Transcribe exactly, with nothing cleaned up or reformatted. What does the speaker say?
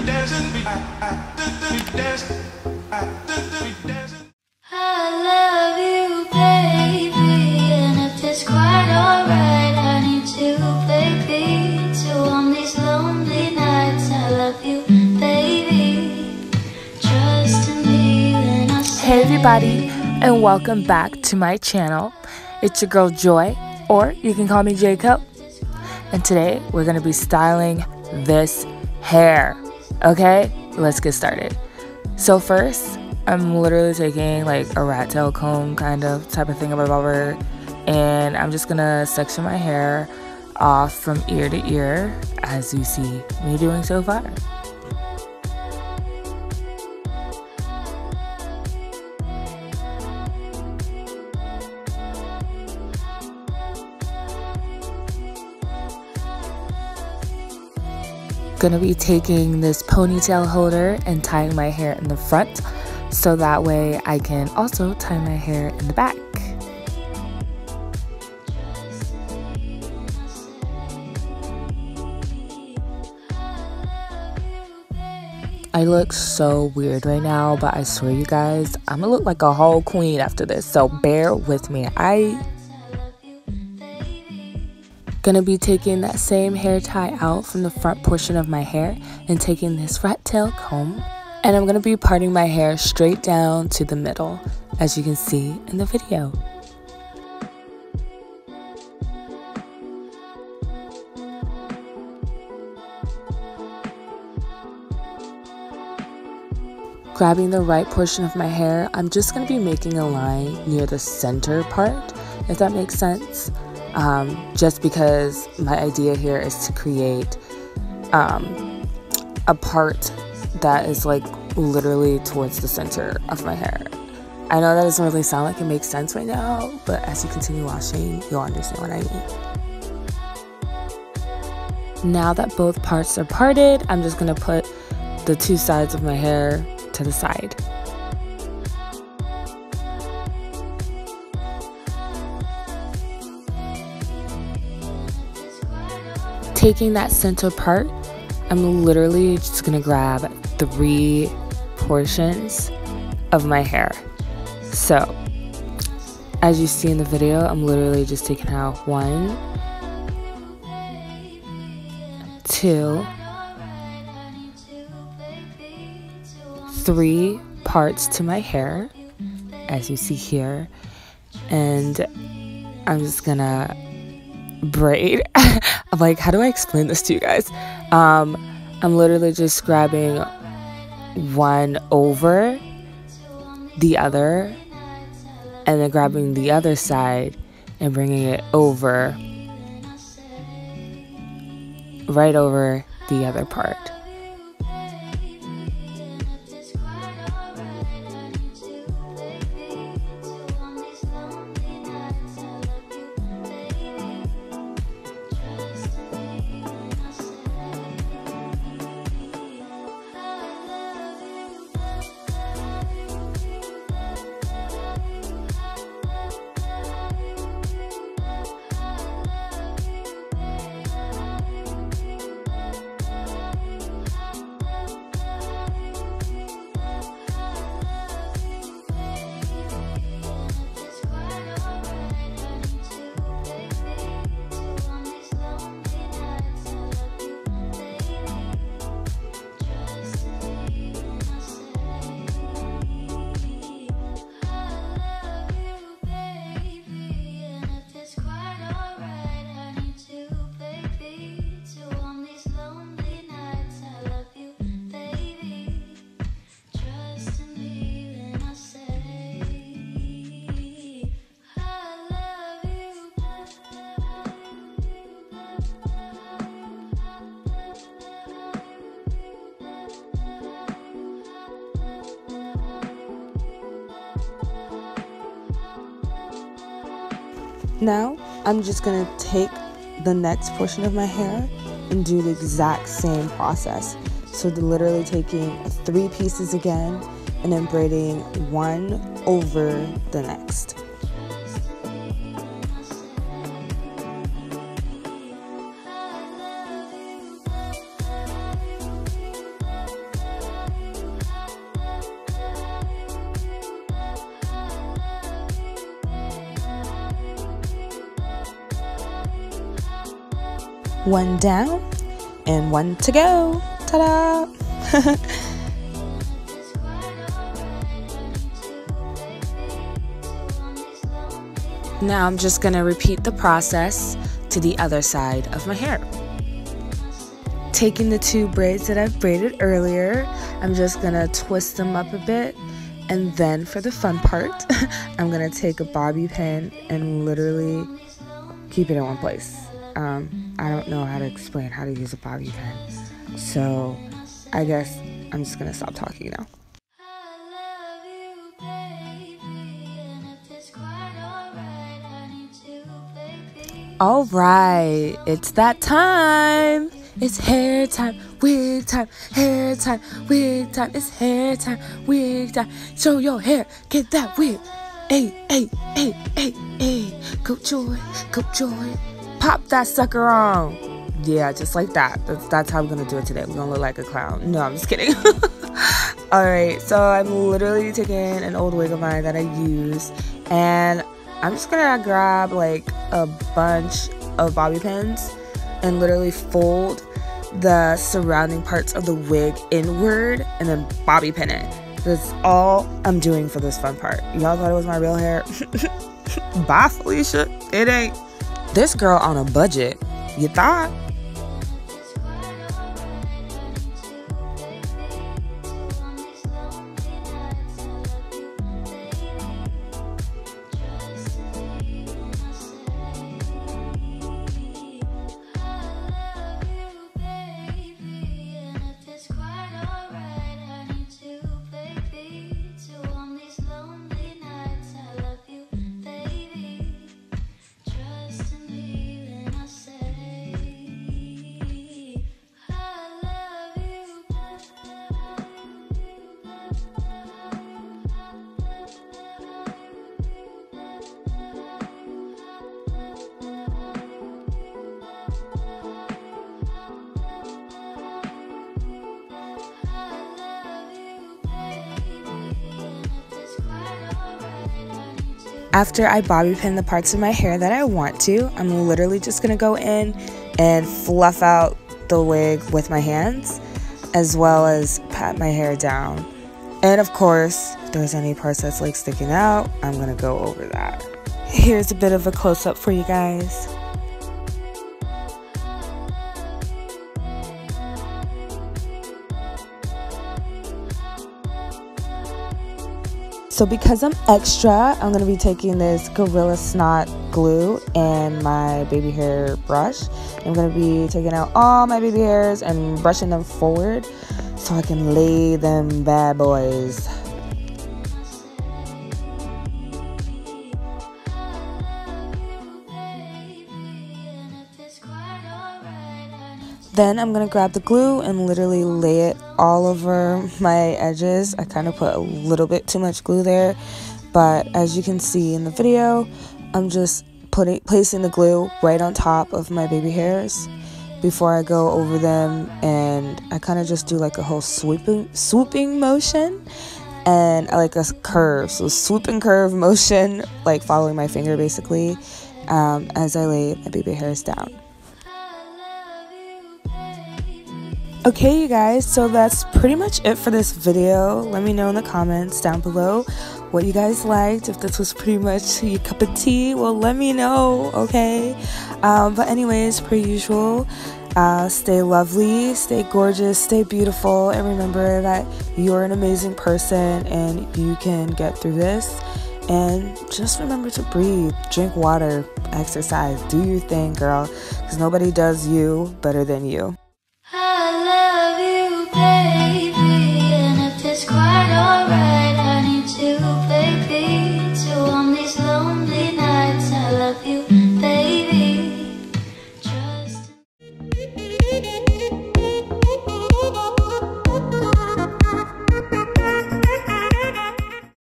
Hey everybody, and welcome back to my channel. It's your girl Joy, or you can call me Jacob. And today we're going to be styling this hair. Okay, let's get started. So first, I'm literally taking like a rat tail comb kind of type of thing of a barber, and I'm just going to section my hair off from ear to ear, as you see me doing so far. Gonna be taking this ponytail holder and tying my hair in the front, so that way I can also tie my hair in the back. I look so weird right now, but I swear you guys, I'm gonna look like a whole queen after this, so bear with me. I Gonna be taking that same hair tie out from the front portion of my hair and taking this rat tail comb, and I'm gonna be parting my hair straight down to the middle, as you can see in the video. Grabbing the right portion of my hair, I'm just gonna be making a line near the center part, if that makes sense. Um, just because my idea here is to create um, a part that is like literally towards the center of my hair. I know that doesn't really sound like it makes sense right now, but as you continue watching, you'll understand what I mean. Now that both parts are parted, I'm just gonna put the two sides of my hair to the side. Taking that center part, I'm literally just gonna grab three portions of my hair. So, as you see in the video, I'm literally just taking out one, two, three parts to my hair, as you see here, and I'm just gonna braid. I'm like, how do I explain this to you guys? um I'm literally just grabbing one over the other and then grabbing the other side and bringing it over, right over the other part. Now, I'm just going to take the next portion of my hair and do the exact same process. So literally taking three pieces again and then braiding one over the next. one down and one to go. Ta-da! Now I'm just gonna repeat the process to the other side of my hair. Taking the two braids that I've braided earlier, I'm just gonna twist them up a bit, and then for the fun part, I'm gonna take a bobby pin and literally keep it in one place. Um, I don't know how to explain how to use a bobby pin, so I guess I'm just gonna stop talking now. All right, it's that time. It's hair time, wig time, hair time, wig time. It's hair time, wig time. Show your hair, get that wig. Hey, hey, hey, hey, hey. Go joy, go joy. Pop that sucker on. Yeah, just like that. That's, that's how we're gonna do it today. We're gonna look like a clown. No, I'm just kidding. All right, so I'm literally taking an old wig of mine that I used, and I'm just gonna grab like a bunch of bobby pins and literally fold the surrounding parts of the wig inward and then bobby pin it. That's all I'm doing for this fun part. Y'all thought it was my real hair? Bye, Felicia. It ain't. This girl on a budget. You thought? After I bobby pin the parts of my hair that I want to, I'm literally just gonna go in and fluff out the wig with my hands, as well as pat my hair down. And of course, if there's any parts that's like sticking out, I'm gonna go over that. Here's a bit of a close-up for you guys. So because I'm extra, I'm going to be taking this Gorilla Snot glue and my baby hair brush. I'm going to be taking out all my baby hairs and brushing them forward so I can lay them bad boys. Then I'm going to grab the glue and literally lay it all over my edges. I kind of put a little bit too much glue there, but as you can see in the video, I'm just putting placing the glue right on top of my baby hairs before I go over them, and I kind of just do like a whole swooping, swooping motion and like a curve. So swoop and curve motion, like following my finger basically, um, as I lay my baby hairs down. Okay, you guys, so that's pretty much it for this video. Let me know in the comments down below what you guys liked. If this was pretty much your cup of tea, well, let me know, okay? Um, but anyways, per usual, uh, stay lovely, stay gorgeous, stay beautiful, and remember that you're an amazing person and you can get through this. And just remember to breathe, drink water, exercise, do your thing, girl, because nobody does you better than you.